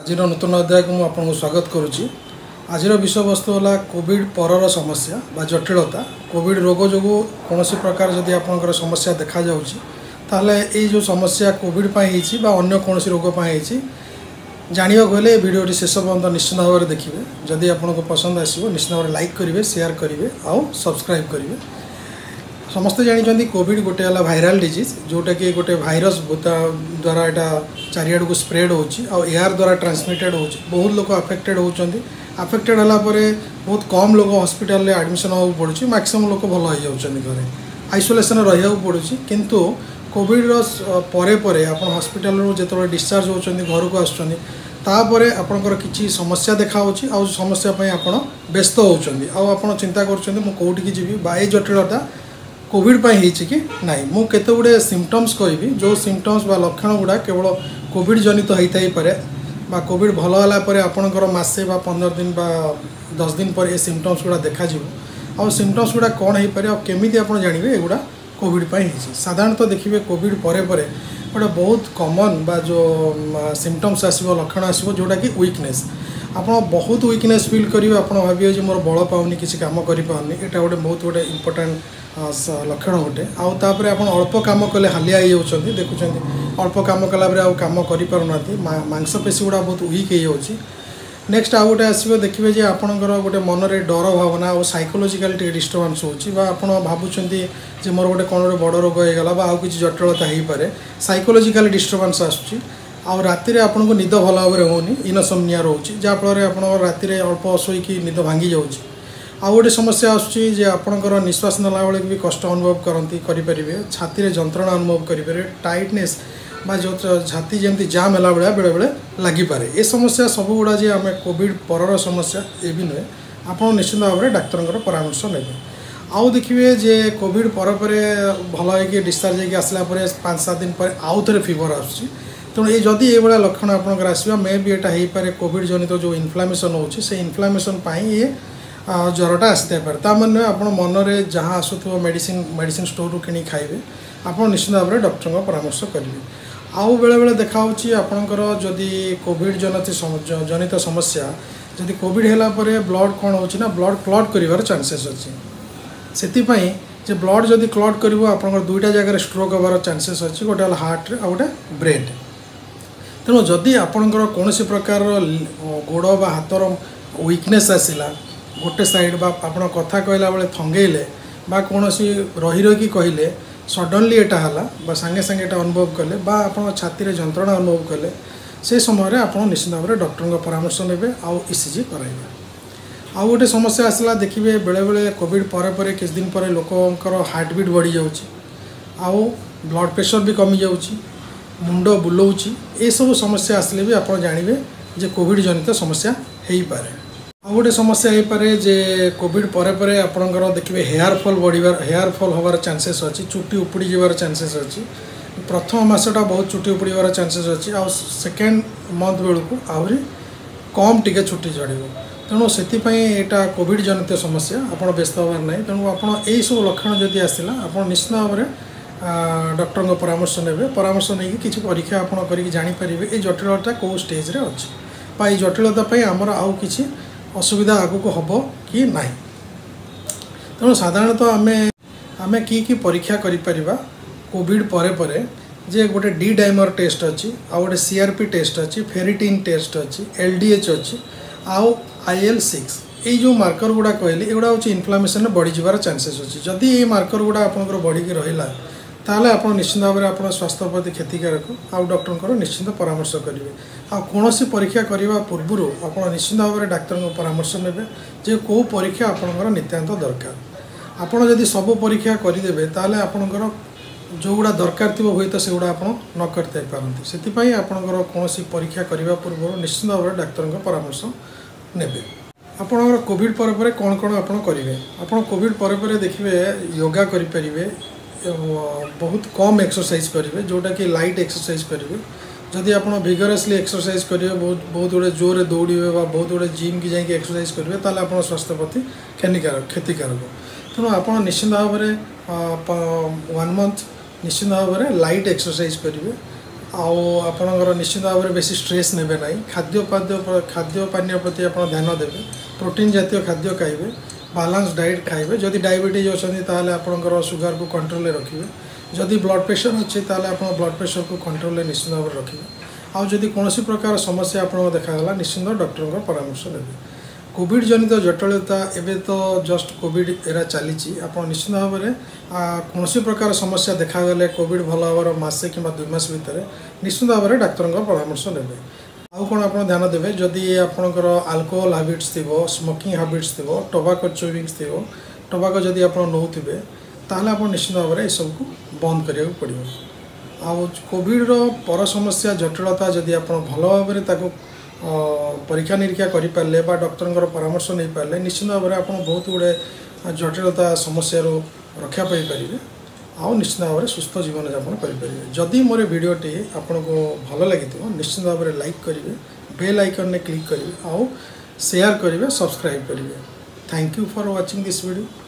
आजिर नूतन अध्याय को आपको स्वागत करुच्ची। आज विषयवस्तु है कोविड परर समस्या बा जटिलता। कोविड रोग जो कौन प्रकार जदि आपंकर समस्या देखा जाऊँगी जो समस्या कोविड पाई अन्य कौन रोग पाई जानवाक हेल्ले भिडियोटी शेष पर्यटन निश्चित भाव में देखिए। जदि आपको पसंद आसो निश्चित भाव में लाइक करेंगे, सेयार करेंगे आउ सब्सक्राइब करेंगे। समस्ते जानते कोविड गोटे भाइराल डिजीज जोटा कि गोटे भाइरस द्वारा यहाँ चारिआड को स्प्रेड हो एयर द्वारा ट्रांसमिटेड हो बहुत लोग अफेक्टेड होती। अफेक्टेड होगापर बहुत कम लोग हस्पिटाल आडमिशन होगा पड़ू, मैक्सिमम लोग भल हो जाए आइसोलेसन रहा पड़ू। किंतु कोविड पर आप हस्पिटाल जो डिस्चार्ज होती घर को आसपर आपंकर किसी समस्या देखा हो समस्यापी आप व्यस्त हो चिंता करोटी जी जटिलता कोविड पाई कि नाई मुझे गुड़े सिम्पटम्स कहि जो सिम्पटम्स बा लक्षण गुड़ा केवल कोविड जनित होता ही पारे बा कोविड भल होगापर आपणकर मसे 15 दिन बा 10 दिन पर ये सिम्पटम्स गुड़ा देखा आउ सिम्पटम्स गुड़ा कौन हो पारे और केमिति आप जानवे एगुड़ा कोविड पाई हो। साधारणतः देखिए कोविड पर गोटे बहुत कॉमन बा जो सिम्पटम्स आसो लक्षण आसो जोटा कि वीकनेस। आप बहुत वीकनेस फील करेंगे, आप भाविए मोर बल पाऊनी किसी काम करें, यहाँ गोटे बहुत गोटे इम्पोर्टाट लक्षण गोटे। आउे आप अल्प कम कले हालिया होती देखुं अल्प कम कलापर आम कम करपेशी गुड़ा बहुत वीक हो। नेक्स्ट आउ गए आसो देखिए जे आपंकर गोटे मन में डर भावना और साइकोलोजिकल डिस्टर्बेंस हो भावुँच मोर गोटे कौन गोटे बड़ रोग होगा बा आउ कि जटिलता हो पाए साइकोलोजिकल डिस्टर्बेंस आसूँ। आउ राति आपको निद भल भाव होनी इनसोम्निया रोचे जहाँफल आप राति अल्प शोक निद भांगी जाऊँगी। आउ गोटे समस्या आसूँ जे आपंकर निश्वास नाला बेल भी कष्ट अनुभव करती करेंगे, छाती जंत्रणा अनुभव करेंगे, टाइटनेस बा जो छाती जमी जाम है बेले बेले लगिपे। ये समस्या सब गुड़ा जे आम कोविड परर समस्या ये भी नुहे आप निश्चित भाव में डाक्तर परामर्श ने। आउ देखिए जे कोविड पर भल हो डिस्चार्ज हो आसला 5-7 दिन पर आउ थे फिवर आसूँ। तेणु ये जदि ये भाया लक्षण आपंकर आसवा मे भी यहाँ हो पाए कोविड जनित जो इनफ्लामेसन होची से इनफ्लामेसन ये ज्वरटा आसते पारे। ता माने आप मनरे जहाँ आसुथ्व मेडिसिन स्टोर रु कि खाइबे आप निश्चित भाव में डॉक्टर को परामर्श करेंगे। आउ बेले बेले देखा आपंकर जदि कोविड जनित समस्या जदि कोविड होला परे ब्लड कौन होची ना ब्लड क्लॉट करिवार चांसेस अछि। सेतिपई जे ब्लड जदि क्लॉट करिवो आपंकर दुईटा जगह स्ट्रोक होबार चांसेस अछि, गोटे होला हार्ट रे आ गोटे ब्रेन। तेणु जदि आपणकर कौन प्रकार गोड़ बा हाथर वीकनेस आसला गोटे साइड बा आप कथा कहला बेले थंगेले बा कौन रही रही कहले सडनली एटा हला बा सांगे सांगे एटा अनुभव कले बा आप छाती जंत्रणा अनुभव कले से समय आप निश्चित भाव में डॉक्टर को परामर्श नेबे आउ ECG कराइबे। आउ गोटे समस्या आसला देखिए बेले बेले कोविड पर किछ दिन पर लोकंकर हार्ट बीट बढ़ी जाउची आउ ब्लड प्रेशर भी कमी जाउची मुंड बुलाऊँगी। ये सब समस्या आसले भी आप जानवे जे कोविड जनित समस्या हो पाए। आउ गोटे समस्या हो पाए जे कोविड पर आपंकर देखिए हेयर फल होवार चांसेस अच्छी, चुटी उपुड़ी जबार चांसेस अच्छी। प्रथम मसटा बहुत चुटी उपुड़बार चांसेस अच्छी आउ सेकेंड मंथ बेलू आहरी कम टी चुटी झड़। तेणु से यहाँ कोविड जनित समस्या आप व्यस्त होबार ना। तेणु आप सब लक्षण जदि आसला आप निश्चित भाव में डॉक्टर को परामर्श नेबे, परामर्श नहीं किसी परीक्षा आपड़ करके जापर ये जटिलता कौ स्टेज रे अच्छी बा जटिलता आमर आउ कि असुविधा आगु को हम कि ना। तेणु साधारणतः आम कि परीक्षा कर कोविड पर जे गोटे डी डाइमर टेस्ट अच्छी आ गए CRP टेस्ट अच्छी, फेरिटिन टेस्ट अच्छी, LDH अच्छी आउ IL-6 ये जो मार्कर गुड़ा कहली एगुड़ा हूँ इनफ्लामेसन बढ़ी जबार चांसेस अच्छी। जदि ये मार्कर गुड़ा आपंकर बढ़िकी रहा ताले आप निश्चित भाव में आप स्वास्थ्य प्रति क्षतिकारक आउ डॉक्टर को निश्चित परामर्श करेंगे। आ कौन सी परीक्षा करने पूर्व आप निश्चित भाव में डाक्तर को परामर्श नेबे जे को परीक्षा आपंकर नितांत दरकार। आपड़ जदि सब परीक्षा करदेवे ताले आपंकर जो गुड़ा दरकार थी हूँ तो से गुड़ा आप न करते पारती। से आपंकर कौन परीक्षा करने पूर्व निश्चित भाव में डाक्तर को परामर्श नेबे। आपंकर कोविड पर कौन कौन आपन करेंगे आप कोविड पर देखिए योगा करेंगे, बहुत कम एक्सरसाइज करेंगे जोटा कि लाइट एक्सरसाइज करेंगे। जदि आप भिगरसली एक्सरसाइज करेंगे बहुत गुड़े जोर दौड़े बा बहुत गुड़े जिम की जाइए एक्सरसाइज करेंगे ताले आप स्वास्थ्य प्रति क्षतिकारक। तेणु आप निश्चित भाव में 1 मन्थ निश्चित भाव में लाइट एक्सरसाइज करेंगे। आपणकर निश्चित भाव में बेसी स्ट्रेस नेबे ना खाद्य पानी प्रति आप ध्यान देवे प्रोटीन जातीय खाद्य खाइबे बैलेंस डाइट खाइबे जदि डायबिटीज अच्छा आपणकर सुगर को कंट्रोल रखिए जदि ब्लड प्रेशर अच्छे आप ब्लड प्रेशर को कंट्रोल निश्चित भाव में रखिए आदि कौन प्रकार समस्या आपको देखागला निश्चिंत डॉक्टर को परामर्श देवे। कोविड जनित जटिलता एवं तो जस्ट कोविड एरा चली आप निश्चित भाव में कौन प्रकार समस्या देखागले कोविड भल हमार मसे कि दुईमास भितर निश्चित भाव में डाक्तर परामर्श नेबे। आउ कौन आप ध्यान देवे जदि आपणकर अल्कोहल हैबिट्स थी स्मोकिंग हैबिट्स थी टोबाको चुविंग्स थी टोबाको जदि आप नौथे ताल आप निश्चित भाव में यू बंद करा पड़ो। आउ कोविड पर समस्या जटिलता जदि आप भल भाव में परीक्षा निरीक्षा करें डॉक्टर परामर्श नहीं पारे निश्चित भाव में आप बहुत गुड़े जटिलता समस्या रक्षा पाइपर आउ निश्चित भाव में सुस्थ जीवन यापन करें। जदि मोर भिडटी आपको भल लगी निश्चित भाव में लाइक करेंगे बेल आइकन ने क्लिक करेंगे आउ शेयर करेंगे सब्सक्राइब करेंगे। Thank you for watching this video.